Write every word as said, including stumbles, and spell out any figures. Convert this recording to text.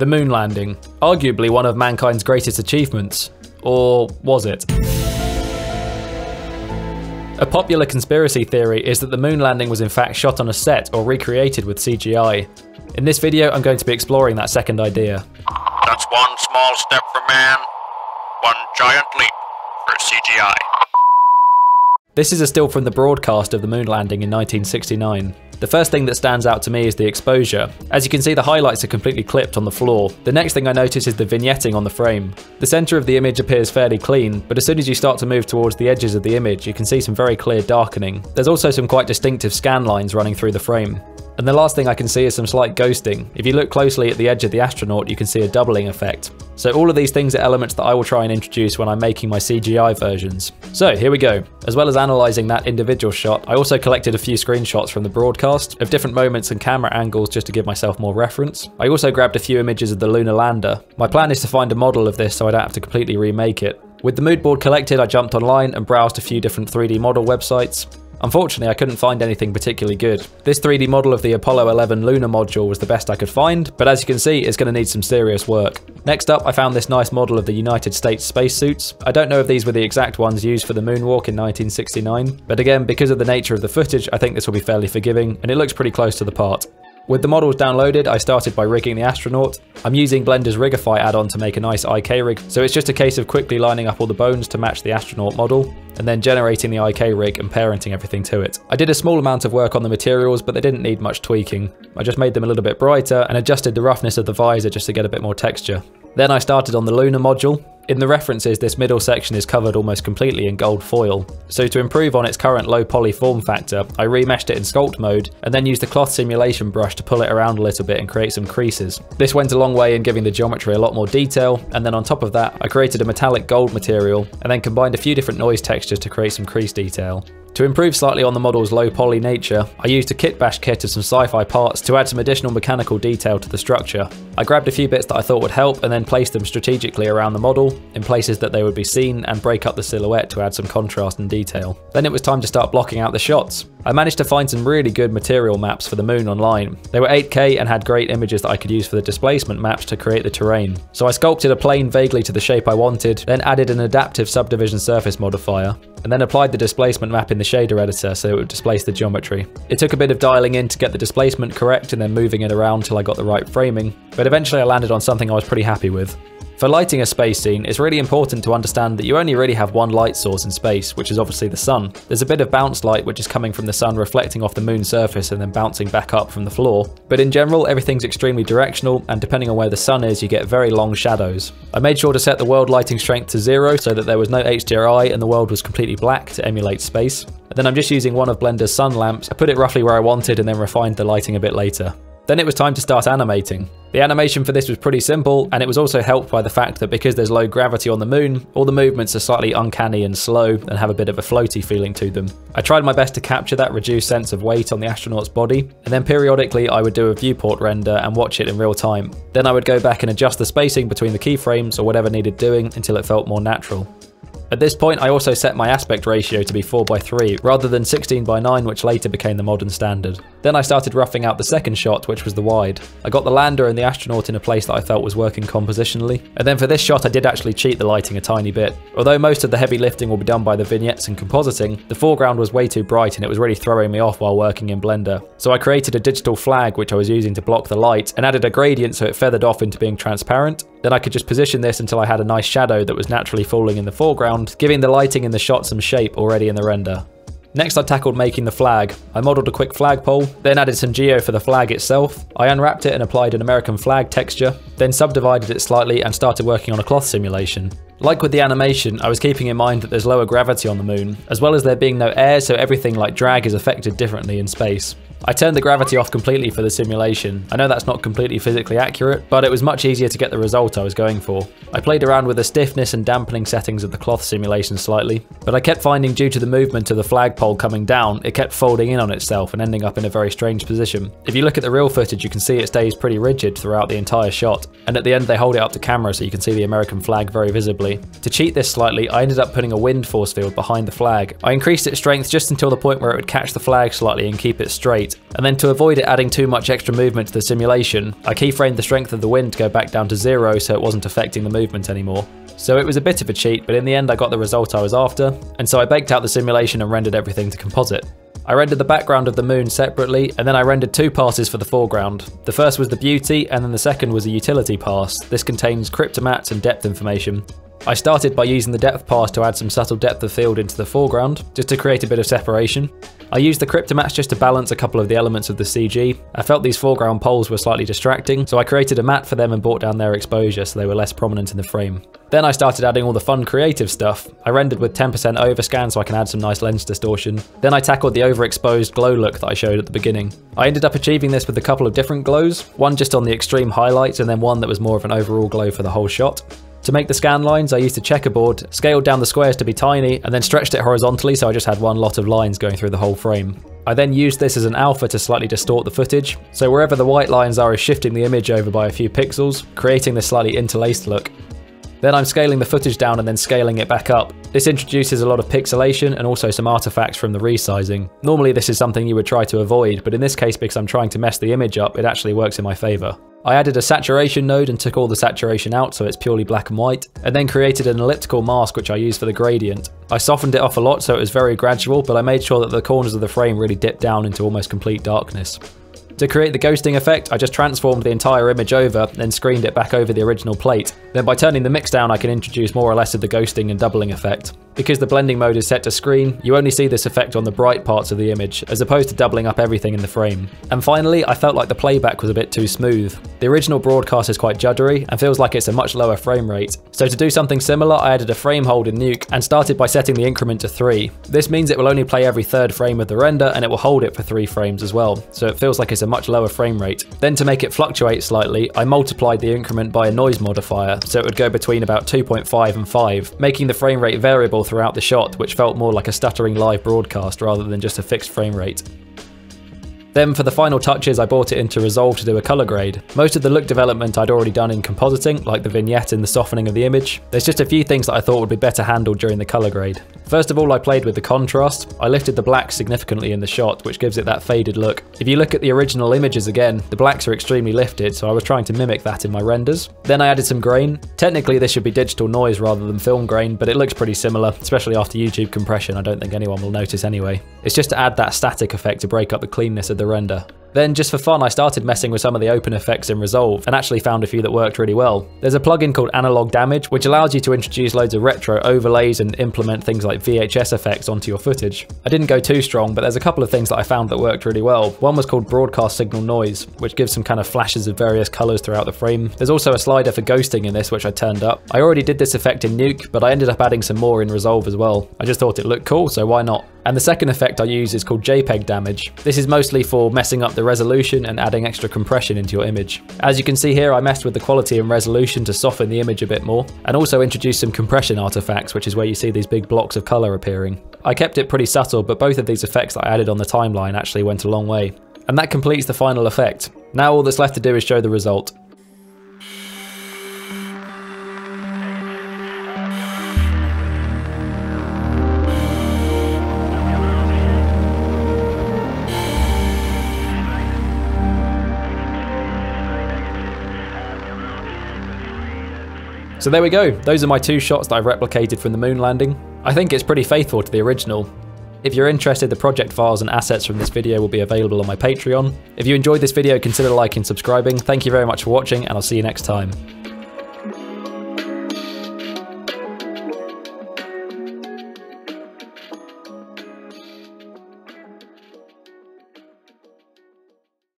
The moon landing, arguably one of mankind's greatest achievements. Or was it? A popular conspiracy theory is that the moon landing was in fact shot on a set or recreated with C G I. In this video, I'm going to be exploring that second idea. That's one small step for man, one giant leap for C G I. This is a still from the broadcast of the moon landing in nineteen sixty-nine. The first thing that stands out to me is the exposure. As you can see, the highlights are completely clipped on the floor. The next thing I notice is the vignetting on the frame. The center of the image appears fairly clean, but as soon as you start to move towards the edges of the image, you can see some very clear darkening. There's also some quite distinctive scan lines running through the frame. And the last thing I can see is some slight ghosting. If you look closely at the edge of the astronaut, you can see a doubling effect. So all of these things are elements that I will try and introduce when I'm making my C G I versions. So here we go. As well as analysing that individual shot, I also collected a few screenshots from the broadcast of different moments and camera angles just to give myself more reference. I also grabbed a few images of the lunar lander. My plan is to find a model of this so I don't have to completely remake it. With the mood board collected, I jumped online and browsed a few different three D model websites. Unfortunately, I couldn't find anything particularly good. This three D model of the Apollo eleven lunar module was the best I could find, but as you can see, it's going to need some serious work. Next up, I found this nice model of the United States spacesuits. I don't know if these were the exact ones used for the moonwalk in nineteen sixty-nine, but again, because of the nature of the footage, I think this will be fairly forgiving, and it looks pretty close to the part. With the models downloaded, I started by rigging the astronaut. I'm using Blender's Rigify add-on to make a nice I K rig, so it's just a case of quickly lining up all the bones to match the astronaut model, and then generating the I K rig and parenting everything to it. I did a small amount of work on the materials, but they didn't need much tweaking. I just made them a little bit brighter and adjusted the roughness of the visor just to get a bit more texture. Then I started on the lunar module. In the references, this middle section is covered almost completely in gold foil. So to improve on its current low poly form factor, I remeshed it in sculpt mode and then used the cloth simulation brush to pull it around a little bit and create some creases. This went a long way in giving the geometry a lot more detail, and then on top of that, I created a metallic gold material and then combined a few different noise textures to create some crease detail. To improve slightly on the model's low poly nature, I used a kitbash kit of some sci-fi parts to add some additional mechanical detail to the structure. I grabbed a few bits that I thought would help and then placed them strategically around the model in places that they would be seen and break up the silhouette to add some contrast and detail. Then it was time to start blocking out the shots. I managed to find some really good material maps for the moon online. They were eight K and had great images that I could use for the displacement maps to create the terrain. So I sculpted a plane vaguely to the shape I wanted, then added an adaptive subdivision surface modifier, and then applied the displacement map in the shader editor so it would displace the geometry. It took a bit of dialing in to get the displacement correct and then moving it around till I got the right framing, but eventually I landed on something I was pretty happy with. For lighting a space scene, it's really important to understand that you only really have one light source in space, which is obviously the sun. There's a bit of bounce light which is coming from the sun reflecting off the moon's surface and then bouncing back up from the floor. But in general, everything's extremely directional, and depending on where the sun is, you get very long shadows. I made sure to set the world lighting strength to zero so that there was no H D R I and the world was completely black to emulate space. And then I'm just using one of Blender's sun lamps. I put it roughly where I wanted and then refined the lighting a bit later. Then it was time to start animating. The animation for this was pretty simple, and it was also helped by the fact that because there's low gravity on the moon, all the movements are slightly uncanny and slow and have a bit of a floaty feeling to them. I tried my best to capture that reduced sense of weight on the astronaut's body, and then periodically I would do a viewport render and watch it in real time. Then I would go back and adjust the spacing between the keyframes or whatever needed doing until it felt more natural. At this point, I also set my aspect ratio to be four by three, rather than sixteen by nine, which later became the modern standard. Then I started roughing out the second shot, which was the wide. I got the lander and the astronaut in a place that I felt was working compositionally. And then for this shot, I did actually cheat the lighting a tiny bit. Although most of the heavy lifting will be done by the vignettes and compositing, the foreground was way too bright and it was really throwing me off while working in Blender. So I created a digital flag, which I was using to block the light, and added a gradient so it feathered off into being transparent. Then I could just position this until I had a nice shadow that was naturally falling in the foreground, giving the lighting in the shot some shape already in the render. Next I tackled making the flag. I modelled a quick flagpole, then added some geo for the flag itself. I unwrapped it and applied an American flag texture, then subdivided it slightly and started working on a cloth simulation. Like with the animation, I was keeping in mind that there's lower gravity on the moon, as well as there being no air, so everything like drag is affected differently in space. I turned the gravity off completely for the simulation. I know that's not completely physically accurate, but it was much easier to get the result I was going for. I played around with the stiffness and dampening settings of the cloth simulation slightly, but I kept finding due to the movement of the flagpole coming down, it kept folding in on itself and ending up in a very strange position. If you look at the real footage, you can see it stays pretty rigid throughout the entire shot, and at the end they hold it up to camera so you can see the American flag very visibly. To cheat this slightly, I ended up putting a wind force field behind the flag. I increased its strength just until the point where it would catch the flag slightly and keep it straight, state. And then to avoid it adding too much extra movement to the simulation, I keyframed the strength of the wind to go back down to zero so it wasn't affecting the movement anymore. So it was a bit of a cheat, but in the end I got the result I was after, and so I baked out the simulation and rendered everything to composite. I rendered the background of the moon separately, and then I rendered two passes for the foreground. The first was the beauty, and then the second was a utility pass. This contains cryptomatte and depth information. I started by using the depth pass to add some subtle depth of field into the foreground, just to create a bit of separation. I used the cryptomatte just to balance a couple of the elements of the C G. I felt these foreground poles were slightly distracting, so I created a matte for them and brought down their exposure so they were less prominent in the frame. Then I started adding all the fun creative stuff. I rendered with ten percent overscan so I can add some nice lens distortion. Then I tackled the overexposed glow look that I showed at the beginning. I ended up achieving this with a couple of different glows, one just on the extreme highlights and then one that was more of an overall glow for the whole shot. To make the scan lines, I used a checkerboard, scaled down the squares to be tiny, and then stretched it horizontally so I just had one lot of lines going through the whole frame. I then used this as an alpha to slightly distort the footage, so wherever the white lines are is shifting the image over by a few pixels, creating this slightly interlaced look. Then I'm scaling the footage down and then scaling it back up. This introduces a lot of pixelation and also some artifacts from the resizing. Normally this is something you would try to avoid, but in this case because I'm trying to mess the image up, it actually works in my favour. I added a saturation node and took all the saturation out so it's purely black and white, and then created an elliptical mask which I used for the gradient. I softened it off a lot so it was very gradual, but I made sure that the corners of the frame really dipped down into almost complete darkness. To create the ghosting effect, I just transformed the entire image over, then screened it back over the original plate. Then by turning the mix down I can introduce more or less of the ghosting and doubling effect. Because the blending mode is set to screen, you only see this effect on the bright parts of the image, as opposed to doubling up everything in the frame. And finally, I felt like the playback was a bit too smooth. The original broadcast is quite juddery, and feels like it's a much lower frame rate. So to do something similar, I added a frame hold in Nuke, and started by setting the increment to three. This means it will only play every third frame of the render, and it will hold it for three frames as well, so it feels like it's a much lower frame rate. Then to make it fluctuate slightly, I multiplied the increment by a noise modifier, so it would go between about two point five and five, making the frame rate variable throughout the shot, which felt more like a stuttering live broadcast rather than just a fixed frame rate. Then for the final touches I brought it into Resolve to do a colour grade. Most of the look development I'd already done in compositing, like the vignette and the softening of the image. There's just a few things that I thought would be better handled during the colour grade. First of all, I played with the contrast. I lifted the blacks significantly in the shot, which gives it that faded look. If you look at the original images again, the blacks are extremely lifted, so I was trying to mimic that in my renders. Then I added some grain. Technically this should be digital noise rather than film grain, but it looks pretty similar, especially after YouTube compression. I don't think anyone will notice anyway. It's just to add that static effect to break up the cleanness of the render. Then just for fun I started messing with some of the open effects in Resolve, and actually found a few that worked really well. There's a plugin called Analog Damage which allows you to introduce loads of retro overlays and implement things like V H S effects onto your footage. I didn't go too strong, but there's a couple of things that I found that worked really well. One was called Broadcast Signal Noise, which gives some kind of flashes of various colours throughout the frame. There's also a slider for ghosting in this which I turned up. I already did this effect in Nuke, but I ended up adding some more in Resolve as well. I just thought it looked cool, so why not? And the second effect I use is called JPEG damage. This is mostly for messing up the resolution and adding extra compression into your image. As you can see here, I messed with the quality and resolution to soften the image a bit more, and also introduced some compression artifacts, which is where you see these big blocks of colour appearing. I kept it pretty subtle, but both of these effects that I added on the timeline actually went a long way. And that completes the final effect. Now all that's left to do is show the result. So there we go, those are my two shots that I've replicated from the moon landing. I think it's pretty faithful to the original. If you're interested, the project files and assets from this video will be available on my Patreon. If you enjoyed this video, consider liking and subscribing. Thank you very much for watching, and I'll see you next time.